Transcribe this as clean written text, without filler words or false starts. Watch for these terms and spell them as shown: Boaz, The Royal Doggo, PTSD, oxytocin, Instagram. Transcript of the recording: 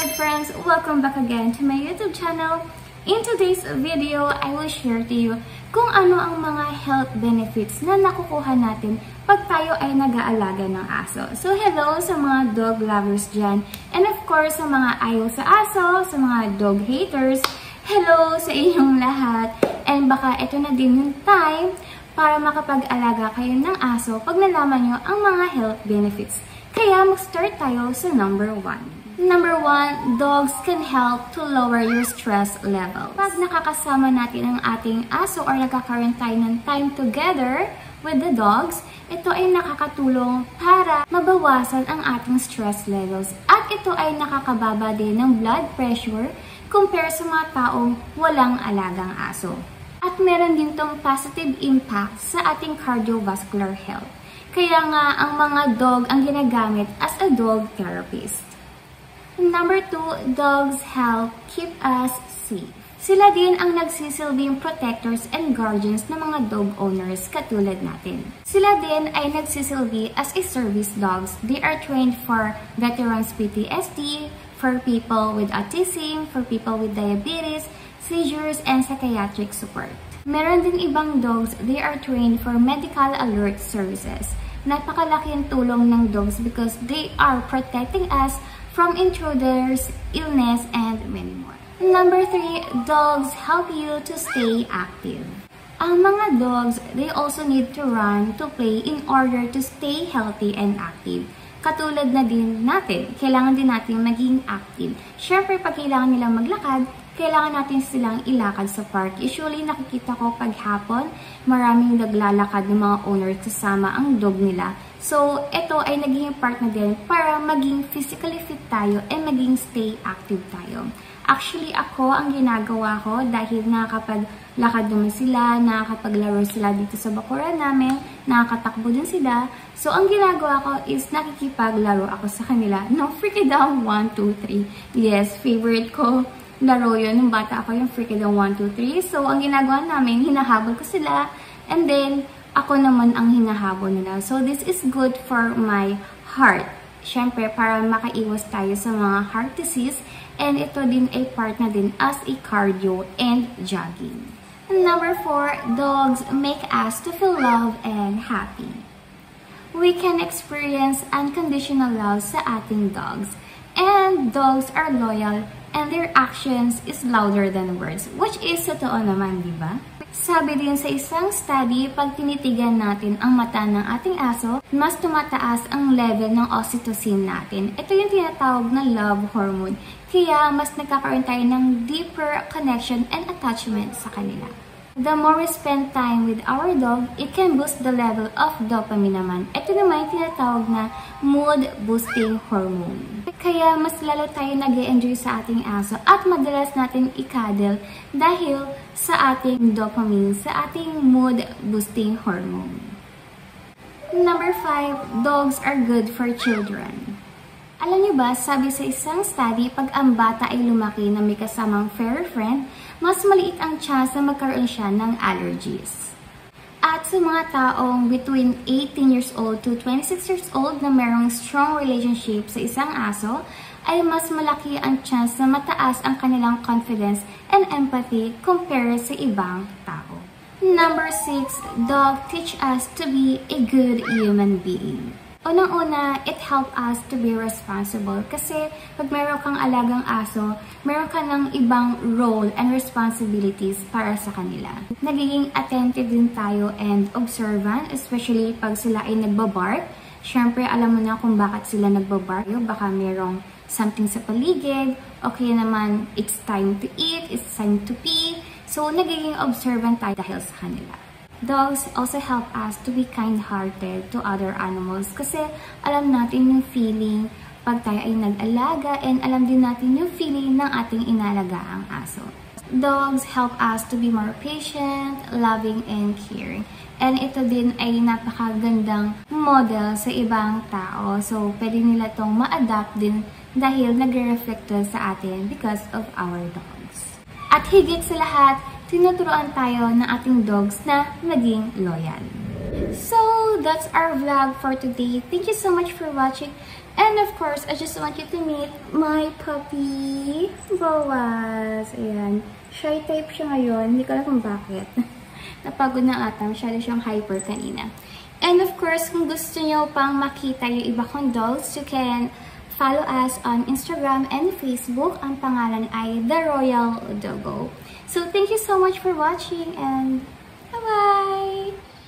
good friends, welcome back again to my YouTube channel. In today's video, I will share to you kung ano ang mga health benefits na nakukuha natin pag tayo ay nag-aalaga ng aso. So hello sa mga dog lovers dyan, and of course sa mga ayaw sa aso, sa mga dog haters, hello sa inyong lahat. And baka ito na din yung time para makapag-alaga kayo ng aso pag nalaman nyo ang mga health benefits. Kaya mag-start tayo sa number 1. Number 1, dogs can help to lower your stress levels. Pag nakakasama natin ang ating aso or nagkakaroon tayo ng time together with the dogs, ito ay nakakatulong para mabawasan ang ating stress levels. At ito ay nakakababa din ng blood pressure compare sa mga taong walang alagang aso. At meron din itong positive impact sa ating cardiovascular health. Kaya nga, ang mga dog ang ginagamit as a dog therapist. Number 2, dogs help keep us safe. Sila din ang nagsisilbing protectors and guardians ng mga dog owners katulad natin. Sila din ay nagsisilbi as a service dogs. They are trained for veterans PTSD, for people with autism, for people with diabetes, seizures, and psychiatric support. Meron din ibang dogs, they are trained for medical alert services. Napakalaking tulong ng dogs because they are protecting us from intruders, illness, and many more. Number 3, dogs help you to stay active. Ang mga dogs, they also need to run to play in order to stay healthy and active. Katulad na din natin, kailangan din natin maging active. Syempre, pag kailangan nilang maglakad, kailangan natin silang ilakad sa park. Usually, nakikita ko pag hapon, maraming naglalakad ng mga owner kasama ang dog nila. So, ito ay naging part na din para maging physically fit tayo and maging stay active tayo. Actually, ako ang ginagawa ko dahil nakakapaglakad naman sila, nakakapaglaro sila dito sa bakuran namin, nakakatakbo din sila. So, ang ginagawa ko is nakikipaglaro ako sa kanila. No, freaky down, 1, 2, 3. Yes, favorite ko. Laro yun, nung bata ako yung freaking 1, 2, 3. So, ang ginagawa namin, hinahabol ko sila. And then, ako naman ang hinahabol nila. So, this is good for my heart. Siyempre, para makaiwas tayo sa mga heart disease. And ito din ay part na din as a cardio and jogging. And number 4, dogs make us to feel loved and happy. We can experience unconditional love sa ating dogs. And dogs are loyal and their actions is louder than words, which is totoo naman, di ba? Sabi din sa isang study, pag tinitigan natin ang mata ng ating aso, mas tumataas ang level ng oxytocin natin. Ito yung tinatawag na love hormone. Kaya mas nagkakaroon tayo ng deeper connection and attachment sa kanila. The more we spend time with our dog, it can boost the level of dopamine naman. Ito naman yung tinatawag na mood-boosting hormone. Kaya mas lalo tayo nag-e-enjoy sa ating aso at madalas natin i-cuddle dahil sa ating dopamine, sa ating mood-boosting hormone. Number 5, dogs are good for children. Alam niyo ba, sabi sa isang study, pag ang bata ay lumaki na may kasamang furry friend, mas maliit ang chance na magkaroon siya ng allergies. At sa mga taong between 18 years old to 26 years old na mayroong strong relationship sa isang aso, ay mas malaki ang chance na mataas ang kanilang confidence and empathy compared sa ibang tao. Number 6, dog teach us to be a good human being. Unang-una, it helps us to be responsible kasi pag meron kang alagang aso, meron ka ng ibang role and responsibilities para sa kanila. Nagiging attentive din tayo and observant, especially pag sila ay nagbabark. Siyempre, alam mo na kung bakit sila nagbabark. Baka merong something sa paligid, okay naman, it's time to eat, it's time to pee. So, nagiging observant tayo dahil sa kanila. Dogs also help us to be kind-hearted to other animals kasi alam natin yung feeling pag tayo ay nag-alaga and alam din natin yung feeling ng ating inalagaang aso. Dogs help us to be more patient, loving, and caring. And ito din ay napakagandang model sa ibang tao. So, pwede nila itong ma-adapt din dahil nagre-reflect sa atin because of our dogs. At higit sa lahat, tinuturuan tayo ng ating dogs na maging loyal. So, that's our vlog for today. Thank you so much for watching And of course, I just want you to meet my puppy, Boaz. Ayan. Shy type siya ngayon. Hindi ko alam kung bakit. Napagod na ata. Masyado siyang hyper kanina. And of course, kung gusto niyo pang makita yung iba kong dolls, you can follow us on Instagram and Facebook. Ang pangalan ay The Royal Doggo. So, thank you so much for watching and bye-bye!